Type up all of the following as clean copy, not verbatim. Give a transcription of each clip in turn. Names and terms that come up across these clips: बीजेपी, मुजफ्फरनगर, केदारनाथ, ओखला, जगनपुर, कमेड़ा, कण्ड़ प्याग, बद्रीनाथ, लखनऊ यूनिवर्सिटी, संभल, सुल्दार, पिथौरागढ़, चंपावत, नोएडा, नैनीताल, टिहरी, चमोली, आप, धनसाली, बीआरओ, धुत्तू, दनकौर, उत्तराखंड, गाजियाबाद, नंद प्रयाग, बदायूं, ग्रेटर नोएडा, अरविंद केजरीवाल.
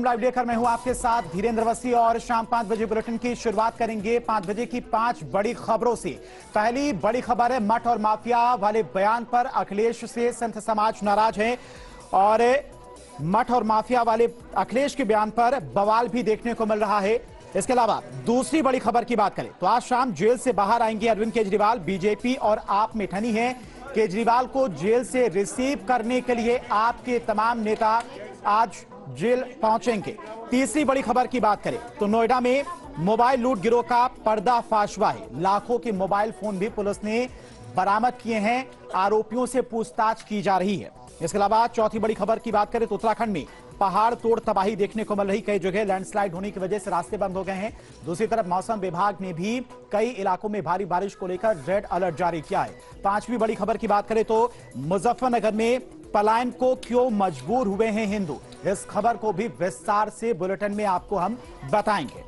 Live लेकर मैं हूं आपके साथ धीरेन्द्र वसी और शाम 5 बजे बुलेटिन की शुरुआत करेंगे 5 बजे की 5 बड़ी खबरों से। पहली बड़ी खबर है मठ और माफिया वाले बयान पर अखिलेश से संत समाज नाराज है और मठ और माफिया वाले अखिलेश के बयान पर बवाल भी देखने को मिल रहा है। इसके अलावा दूसरी बड़ी खबर की बात करें तो आज शाम जेल से बाहर आएंगे अरविंद केजरीवाल। बीजेपी और आप में ठनी है। केजरीवाल को जेल से रिसीव करने के लिए आपके तमाम नेता आज जेल पहुंचेंगे। तीसरी बड़ी खबर की बात करें तो नोएडा में मोबाइल लूट गिरोह का पर्दाफाश हुआ है। लाखों के मोबाइल फोन भी पुलिस ने बरामद किए हैं। आरोपियों से पूछताछ की जा रही है। इसके अलावा चौथी बड़ी खबर की बात करें तो उत्तराखंड में पहाड़ तोड़ तबाही देखने को मिल रही। कई जगह लैंडस्लाइड होने की वजह से रास्ते बंद हो गए हैं। दूसरी तरफ मौसम विभाग ने भी कई इलाकों में भारी बारिश को लेकर रेड अलर्ट जारी किया है। पांचवी बड़ी खबर की बात करें तो मुजफ्फरनगर में पलायन को क्यों मजबूर हुए हैं हिंदू, इस खबर को भी विस्तार से बुलेटिन में आपको हम बताएंगे।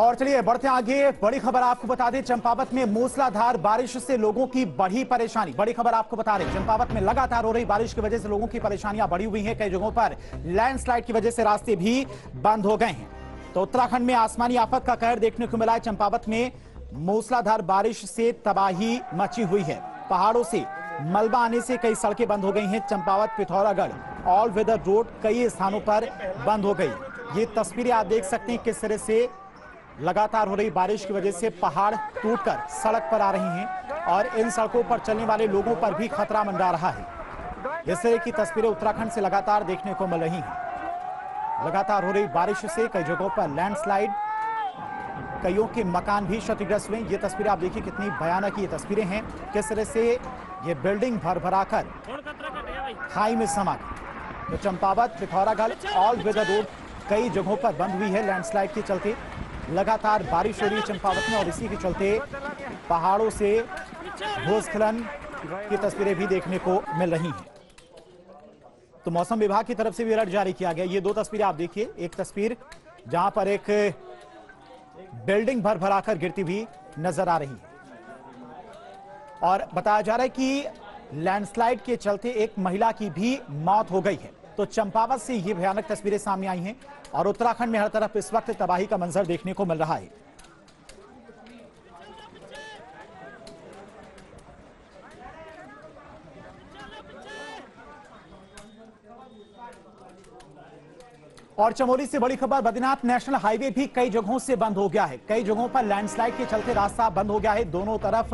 और चलिए बढ़ते आगे। बड़ी खबर आपको बता दें, चंपावत में मूसलाधार बारिश से लोगों की बढ़ी परेशानी। बड़ी खबर आपको बता रहे चंपावत में लगातार हो रही बारिश की वजह से लोगों की परेशानियां बढ़ी हुई हैं। कई जगहों पर लैंडस्लाइड की वजह से रास्ते भी बंद हो गए हैं। तो उत्तराखंड में आसमानी आफत का कहर देखने को मिला है। चंपावत में मूसलाधार बारिश से तबाही मची हुई है। पहाड़ों से मलबा आने से कई सड़कें बंद हो गई हैं। चंपावत पिथौरागढ़ all weather road कई स्थानों पर बंद हो गई। ये तस्वीरें आप देख सकते हैं किस तरह से लगातार हो रही बारिश की वजह से पहाड़ टूटकर सड़क पर आ रही हैं और इन सड़कों पर चलने वाले लोगों पर भी खतरा मंडरा रहा है। इस तरह की तस्वीरें उत्तराखंड से लगातार देखने को मिल रही हैं। लगातार हो रही बारिश से कई जगहों पर लैंडस्लाइड, कईयों के मकान भी क्षतिग्रस्त हुए। ये तस्वीरें आप देखिए कितनी भयानक ये तस्वीरें हैं। किस तरह से ये बिल्डिंग भरभराकर खाई में समा गई। तो चंपावत पिथौरागढ़ all weather road कई जगहों पर बंद हुई है लैंडस्लाइड के चलते। लगातार बारिश हो रही है चंपावत में और इसी के चलते पहाड़ों से भूस्खलन की तस्वीरें भी देखने को मिल रही हैं। तो मौसम विभाग की तरफ से भी अलर्ट जारी किया गया। ये दो तस्वीरें आप देखिए, एक तस्वीर जहां पर एक बिल्डिंग भर भराकर गिरती हुई नजर आ रही है और बताया जा रहा है कि लैंडस्लाइड के चलते एक महिला की भी मौत हो गई है। तो चंपावत से ये भयानक तस्वीरें सामने आई हैं और उत्तराखंड में हर तरफ इस वक्त तबाही का मंजर देखने को मिल रहा है। और चमोली से बड़ी खबर, बद्रीनाथ नेशनल हाईवे भी कई जगहों से बंद हो गया है। कई जगहों पर लैंडस्लाइड के चलते रास्ता बंद हो गया है। दोनों तरफ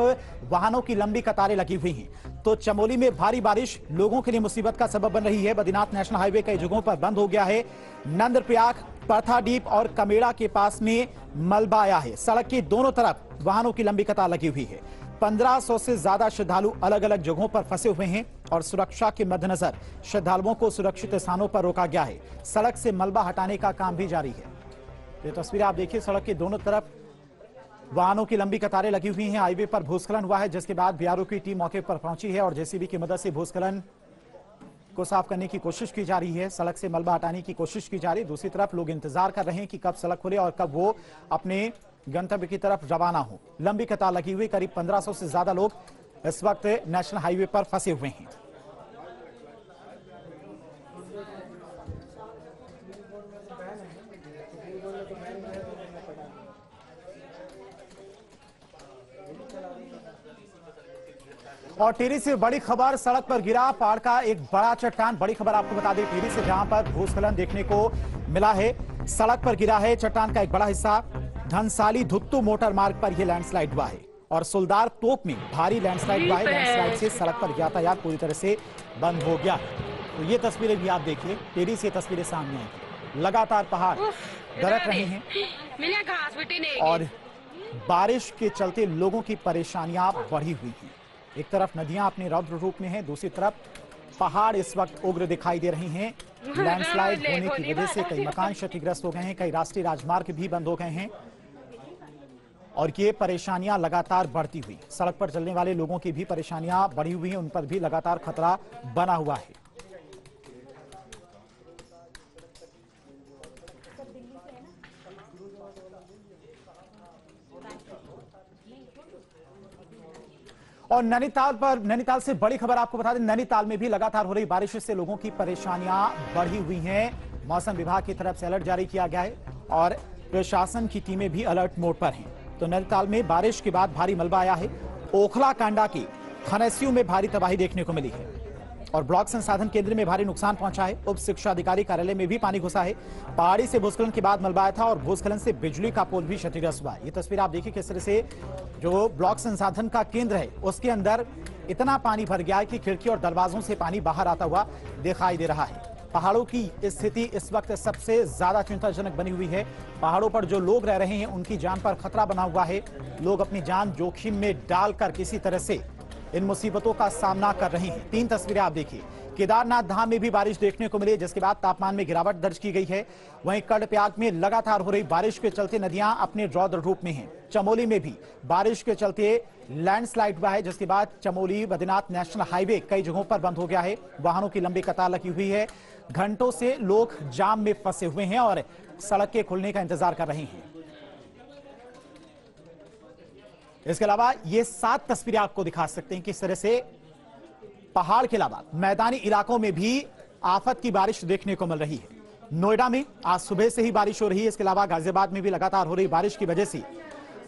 वाहनों की लंबी कतारें लगी हुई हैं। तो चमोली में भारी बारिश लोगों के लिए मुसीबत का सबब बन रही है। बद्रीनाथ नेशनल हाईवे कई जगहों पर बंद हो गया है। नंद प्रयाग, पर्थाडीप और कमेड़ा के पास में मलबा आया है। सड़क की दोनों तरफ वाहनों की लंबी कतार लगी हुई है। 1500 से ज्यादा श्रद्धालु अलग अलग जगहों पर फंसे हुए हैं और सुरक्षा के मद्देनजर श्रद्धालुओं को सुरक्षित स्थानों पर रोका गया है। सड़क से मलबा हटाने का काम भी जारी है। ये तस्वीरें आप देखिए, सड़क के दोनों तरफ वाहनों की लंबी कतारें लगी हुई हैं। हाईवे पर भूस्खलन हुआ है जिसके बाद बीआरओ की टीम मौके पर पहुंची है और जेसीबी की मदद से भूस्खलन को साफ करने की कोशिश की जा रही है। सड़क से मलबा हटाने की कोशिश की जा रही है। दूसरी तरफ लोग इंतजार कर रहे हैं कि कब सड़क खुले और कब वो अपने गंतव्य की तरफ रवाना हो। लंबी कतार लगी हुई, करीब 1500 से ज्यादा लोग इस वक्त नेशनल हाईवे पर फंसे हुए हैं। और टिहरी से बड़ी खबर, सड़क पर गिरा पहाड़ का एक बड़ा चट्टान। बड़ी खबर आपको बता दें टिहरी से, जहां पर भूस्खलन देखने को मिला है। सड़क पर गिरा है चट्टान का एक बड़ा हिस्सा। धनसाली धुत्तू मोटर मार्ग पर यह लैंडस्लाइड हुआ है और सुल्दार तोप में भारी लैंडस्लाइड हुआ है। लैंडस्लाइड से सड़क पर यातायात पूरी तरह से बंद हो गया। तो ये तस्वीरें भी आप देखिए, टिहरी से तस्वीरें सामने आई। लगातार पहाड़ दरक रहे हैं और बारिश के चलते लोगों की परेशानियां बढ़ी हुई हैं। एक तरफ नदियां अपने रौद्र रूप में हैं, दूसरी तरफ पहाड़ इस वक्त उग्र दिखाई दे रही हैं। लैंडस्लाइड होने की वजह से कई मकान क्षतिग्रस्त हो गए हैं, कई राष्ट्रीय राजमार्ग भी बंद हो गए हैं और ये परेशानियां लगातार बढ़ती हुई। सड़क पर चलने वाले लोगों की भी परेशानियां बढ़ी हुई हैं, उन पर भी लगातार खतरा बना हुआ है। और नैनीताल से बड़ी खबर आपको बता दें, नैनीताल में भी लगातार हो रही बारिश से लोगों की परेशानियां बढ़ी हुई हैं। मौसम विभाग की तरफ से अलर्ट जारी किया गया है और प्रशासन की टीमें भी अलर्ट मोड पर हैं। तो नैनीताल में बारिश के बाद भारी मलबा आया है। ओखला कांडा की खनसियों में भारी तबाही देखने को मिली है और ब्लॉक संसाधन केंद्र में भारी नुकसान पहुंचा है। उप शिक्षा अधिकारी कार्यालय में भी पानी घुसा है। पहाड़ी से भूस्खलन के बाद मलबा आया था और भूस्खलन से बिजली का पोल भी क्षतिग्रस्त हुआ। ये तस्वीर आप देखिए, किस तरह से जो ब्लॉक संसाधन का केंद्र है उसके अंदर इतना पानी भर गया है कि खिड़की और दरवाजों से पानी बाहर आता हुआ दिखाई दे रहा है। पहाड़ों की स्थिति इस वक्त सबसे ज्यादा चिंताजनक बनी हुई है। पहाड़ों पर जो लोग रह रहे हैं उनकी जान पर खतरा बना हुआ है। लोग अपनी जान जोखिम में डालकर किसी तरह से इन मुसीबतों का सामना कर रही हैं। तीन तस्वीरें आप देखिए, केदारनाथ धाम में भी बारिश देखने को मिली जिसके बाद तापमान में गिरावट दर्ज की गई है। वहीं कण्ड़ प्याग में लगातार हो रही बारिश के चलते नदियां अपने रौद्र रूप में हैं। चमोली में भी बारिश के चलते लैंडस्लाइड हुआ है जिसके बाद चमोली बद्रीनाथ नेशनल हाईवे कई जगहों पर बंद हो गया है। वाहनों की लंबी कतार लगी हुई है। घंटों से लोग जाम में फंसे हुए हैं और सड़क के खुलने का इंतजार कर रहे हैं। इसके अलावा ये 7 तस्वीरें आपको दिखा सकते हैं, किस तरह से पहाड़ के अलावा मैदानी इलाकों में भी आफत की बारिश देखने को मिल रही है। नोएडा में आज सुबह से ही बारिश हो रही है। इसके अलावा गाजियाबाद में भी लगातार हो रही बारिश की वजह से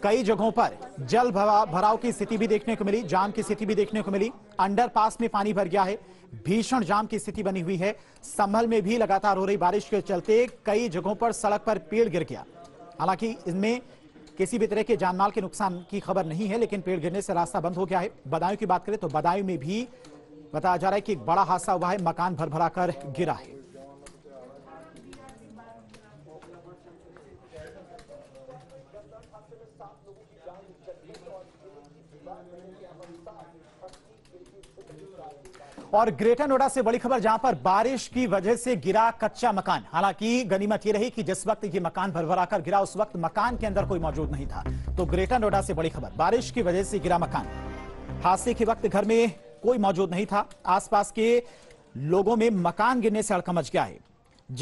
कई जगहों पर जल भराव की स्थिति भी देखने को मिली, जाम की स्थिति भी देखने को मिली। अंडरपास में पानी भर गया है, भीषण जाम की स्थिति बनी हुई है। संभल में भी लगातार हो रही बारिश के चलते कई जगहों पर सड़क पर पेड़ गिर गया। हालांकि इनमें किसी भी तरह के जानमाल के नुकसान की खबर नहीं है, लेकिन पेड़ गिरने से रास्ता बंद हो गया है। बदायूं की बात करें तो बदायूं में भी बताया जा रहा है कि एक बड़ा हादसा हुआ है, मकान भर-भरा कर गिरा है। और ग्रेटर नोएडा से बड़ी खबर, जहां पर बारिश की वजह से गिरा कच्चा मकान। हालांकि गनीमत ये रही कि जिस वक्त ये मकान भरभरा कर गिरा उस वक्त मकान के अंदर कोई मौजूद नहीं था। तो ग्रेटर नोएडा से बड़ी खबर, बारिश की वजह से गिरा मकान। हादसे के वक्त घर में कोई मौजूद नहीं था। आसपास के लोगों में मकान गिरने से हड़कंप मच गया है।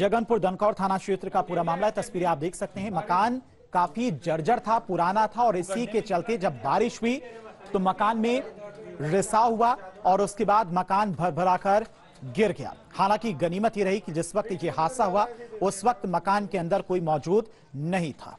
जगनपुर दनकौर थाना क्षेत्र का पूरा मामला है। तस्वीरें आप देख सकते हैं, मकान काफी जर्जर था, पुराना था और इसी के चलते जब बारिश हुई तो मकान में रिसाव हुआ और उसके बाद मकान भरभरा कर गिर गया। हालांकि गनीमत ये रही कि जिस वक्त ये हादसा हुआ उस वक्त मकान के अंदर कोई मौजूद नहीं था।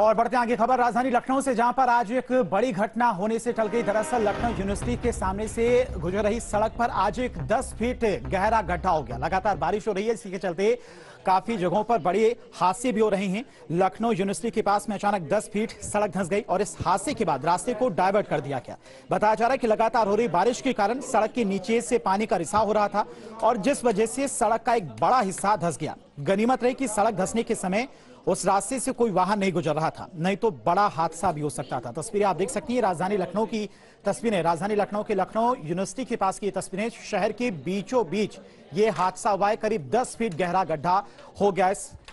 और बढ़ते आगे खबर राजधानी लखनऊ से, जहां पर आज एक बड़ी घटना होने से टल गई। दरअसल लखनऊ यूनिवर्सिटी के सामने से गुजर रही सड़क पर आज एक 10 फीट गहरा गड्ढा हो गया। लगातार बारिश हो रही है, इसी के चलते काफी जगहों पर बड़े हादसे भी हो रहे हैं। लखनऊ यूनिवर्सिटी के पास में अचानक 10 फीट सड़क धंस गई और इस हादसे के बाद रास्ते को डायवर्ट कर दिया गया। बताया जा रहा है कि लगातार हो रही बारिश के कारण सड़क के नीचे से पानी का रिसाव हो रहा था और जिस वजह से सड़क का एक बड़ा हिस्सा धंस गया। गनीमत रही कि सड़क धंसने के समय उस रास्ते से कोई वाहन नहीं गुजर रहा था, नहीं तो बड़ा हादसा भी हो सकता था। तस्वीरें आप देख सकती हैं, राजधानी लखनऊ की तस्वीरें, राजधानी लखनऊ के लखनऊ यूनिवर्सिटी के पास की ये तस्वीरें। शहर के बीचों बीच ये हादसा हुआ है, करीब 10 फीट गहरा गड्ढा हो गया। इस